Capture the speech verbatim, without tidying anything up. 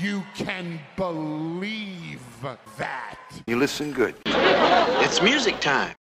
you can believe that. You listen good. It's music time.